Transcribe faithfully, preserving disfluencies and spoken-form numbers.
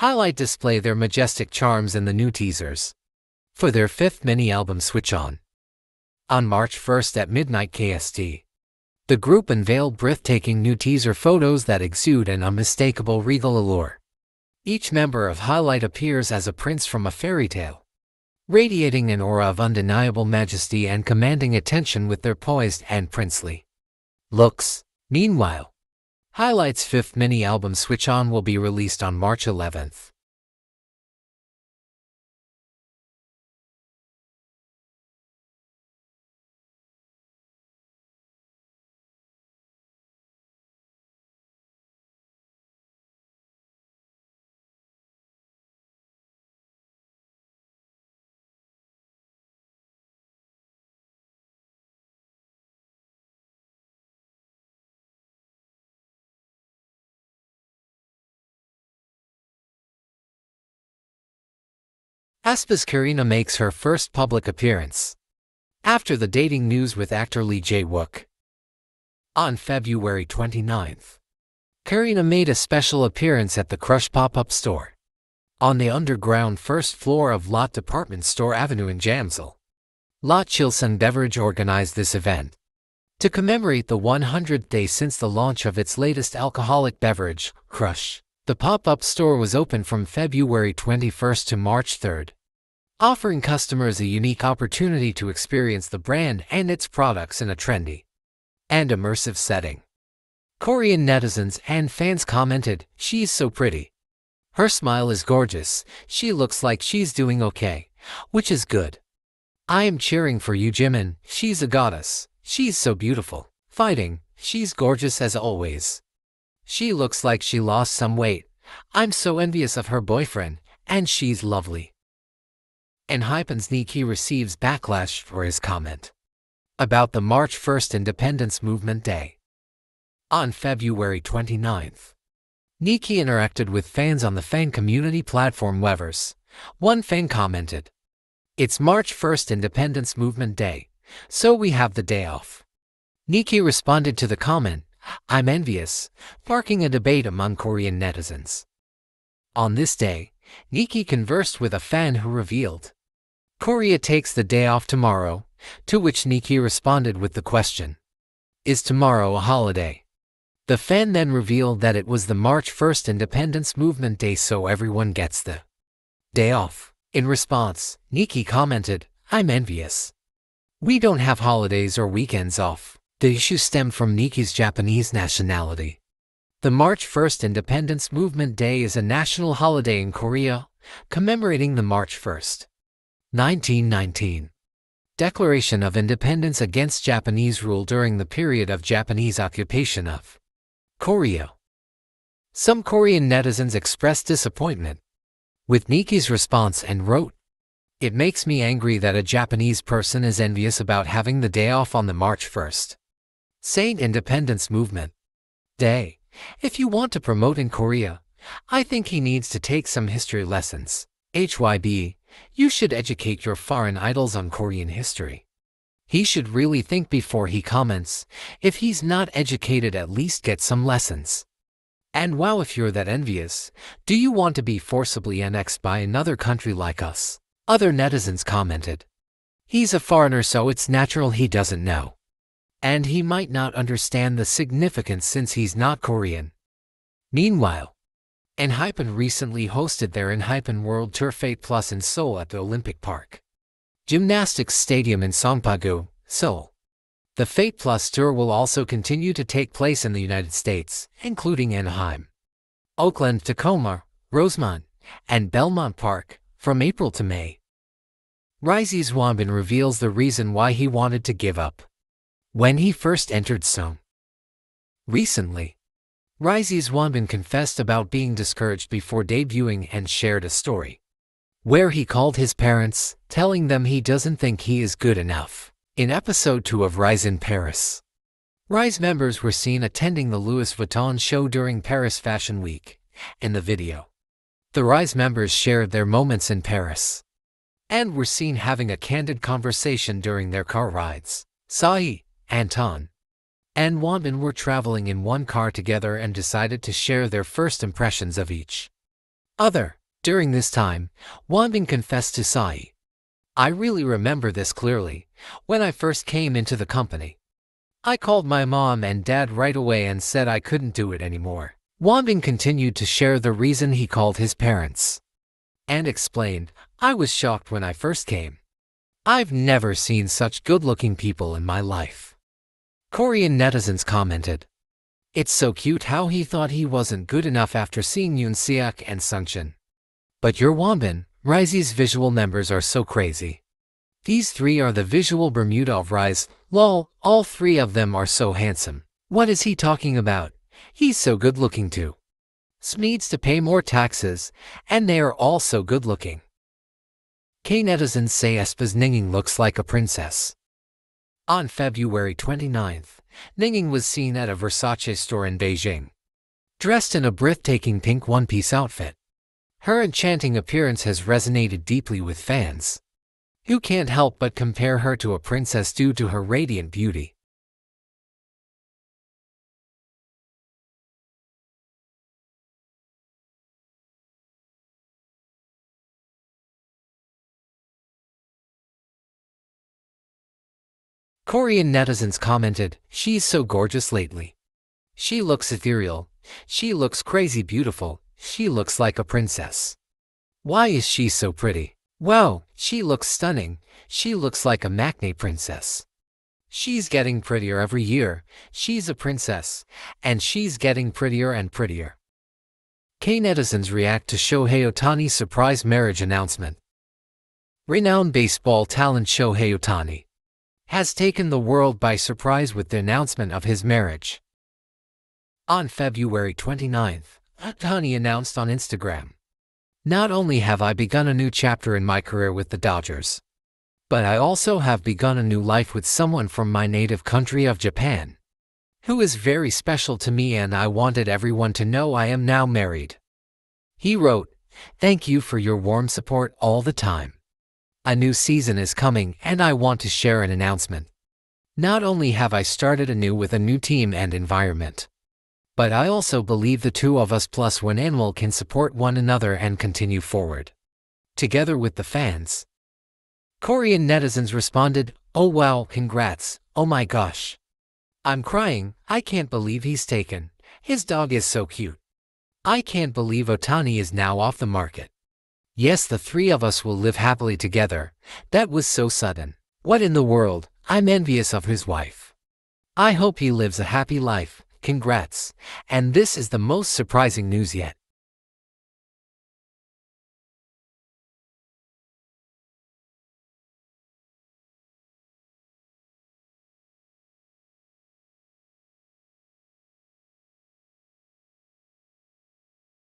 Highlight display their majestic charms in the new teasers for their fifth mini-album Switch On. On March first at midnight K S T, the group unveiled breathtaking new teaser photos that exude an unmistakable regal allure. Each member of Highlight appears as a prince from a fairy tale, radiating an aura of undeniable majesty and commanding attention with their poised and princely looks. Meanwhile, Highlight's fifth mini-album Switch On will be released on March eleventh. aespa's Karina makes her first public appearance after the dating news with actor Lee Jae Wook. On February twenty-ninth, Karina made a special appearance at the Crush pop-up store on the underground first floor of Lotte Department Store Avenue in Jamsil. Lotte Chilsung Beverage organized this event to commemorate the one hundredth day since the launch of its latest alcoholic beverage, Crush. The pop-up store was open from February twenty-first to March third, offering customers a unique opportunity to experience the brand and its products in a trendy and immersive setting. Korean netizens and fans commented, "She's so pretty. Her smile is gorgeous. She looks like she's doing okay, which is good. I am cheering for you, Jimin. She's a goddess. She's so beautiful. Fighting. She's gorgeous as always. She looks like she lost some weight. I'm so envious of her boyfriend, and she's lovely." ENHYPEN's Ni-Ki receives backlash for his comment about the March first Independence Movement Day. On February twenty-ninth, Ni-Ki interacted with fans on the fan community platform Weverse. One fan commented, "It's March first Independence Movement Day, so we have the day off." Ni-Ki responded to the comment, "I'm envious," sparking a debate among Korean netizens. On this day, Ni-Ki conversed with a fan who revealed, "Korea takes the day off tomorrow," to which Ni-Ki responded with the question, "Is tomorrow a holiday?" The fan then revealed that it was the March first Independence Movement Day, so everyone gets the day off. In response, Ni-Ki commented, "I'm envious. We don't have holidays or weekends off." The issue stemmed from Ni-Ki's Japanese nationality. The March first Independence Movement Day is a national holiday in Korea, commemorating the March first, nineteen nineteen Declaration of Independence against Japanese rule during the period of Japanese occupation of Korea. Some Korean netizens expressed disappointment with Ni-Ki's response and wrote, "It makes me angry that a Japanese person is envious about having the day off on the March first. Saint Independence Movement Day. If you want to promote in Korea, I think he needs to take some history lessons. H Y B E, you should educate your foreign idols on Korean history. He should really think before he comments. If he's not educated, at least get some lessons. And wow, if you're that envious, do you want to be forcibly annexed by another country like us?" Other netizens commented, "He's a foreigner, so it's natural he doesn't know. And he might not understand the significance since he's not Korean." Meanwhile, ENHYPEN recently hosted their ENHYPEN World Tour Fate Plus in Seoul at the Olympic Park Gymnastics Stadium in Songpa-gu, Seoul. The Fate Plus Tour will also continue to take place in the United States, including Anaheim, Oakland, Tacoma, Rosemont, and Belmont Park, from April to May. RIIZE's Wonbin reveals the reason why he wanted to give up when he first entered S M. Recently, RIIZE's Wonbin confessed about being discouraged before debuting and shared a story where he called his parents, telling them he doesn't think he is good enough. In episode two of RIIZE in Paris, RIIZE members were seen attending the Louis Vuitton show during Paris Fashion Week. In the video, the RIIZE members shared their moments in Paris and were seen having a candid conversation during their car rides. Sai, Anton, and Wonbin were traveling in one car together and decided to share their first impressions of each Other. During this time, Wonbin confessed to Sai. I really remember this clearly. When I first came into the company, I called my mom and dad right away and said I couldn't do it anymore. Wonbin continued to share the reason he called his parents and explained, I was shocked when I first came. I've never seen such good-looking people in my life. Korean netizens commented. It's so cute how he thought he wasn't good enough after seeing Yoon Seok and Sungchin. But your Wonbin, RIIZE's visual numbers are so crazy. These three are the visual Bermuda of RIIZE, lol, all three of them are so handsome. What is he talking about? He's so good looking too. S M needs to pay more taxes, and they are all so good looking. K netizens say aespa's Ningning looks like a princess. On February twenty-ninth, Ningning was seen at a Versace store in Beijing, dressed in a breathtaking pink one-piece outfit. Her enchanting appearance has resonated deeply with fans, who can't help but compare her to a princess due to her radiant beauty. Korean netizens commented, she's so gorgeous lately. She looks ethereal, she looks crazy beautiful. She looks like a princess. Why is she so pretty? Wow, she looks stunning. She looks like a matinee princess. She's getting prettier every year. She's a princess, and she's getting prettier and prettier. K netizens react to Shohei Ohtani's surprise marriage announcement. Renowned baseball talent Shohei Ohtani has taken the world by surprise with the announcement of his marriage. On February twenty-ninth, Ohtani announced on Instagram, not only have I begun a new chapter in my career with the Dodgers, but I also have begun a new life with someone from my native country of Japan, who is very special to me, and I wanted everyone to know I am now married. He wrote, thank you for your warm support all the time. A new season is coming and I want to share an announcement. Not only have I started anew with a new team and environment, but I also believe the two of us plus one animal can support one another and continue forward together with the fans. Korean netizens responded, oh wow, congrats, oh my gosh. I'm crying, I can't believe he's taken. His dog is so cute. I can't believe Ohtani is now off the market. Yes, the three of us will live happily together. That was so sudden. What in the world, I'm envious of his wife. I hope he lives a happy life. Congrats, and this is the most surprising news yet.